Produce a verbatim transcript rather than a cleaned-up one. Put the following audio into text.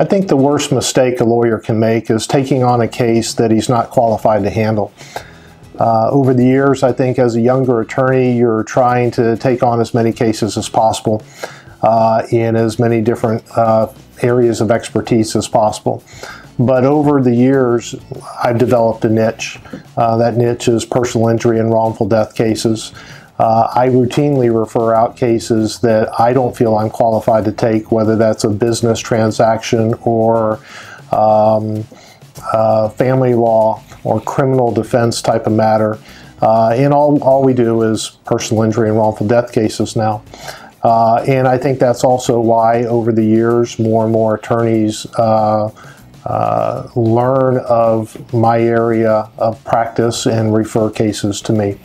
I think the worst mistake a lawyer can make is taking on a case that he's not qualified to handle. Uh, over the years, I think as a younger attorney, you're trying to take on as many cases as possible uh, in as many different uh, areas of expertise as possible. But over the years, I've developed a niche. Uh, that niche is personal injury and wrongful death cases. Uh, I routinely refer out cases that I don't feel I'm qualified to take, whether that's a business transaction or um, uh, family law or criminal defense type of matter. Uh, and all, all we do is personal injury and wrongful death cases now. Uh, and I think that's also why over the years, more and more attorneys uh, Uh, learn of my area of practice and refer cases to me.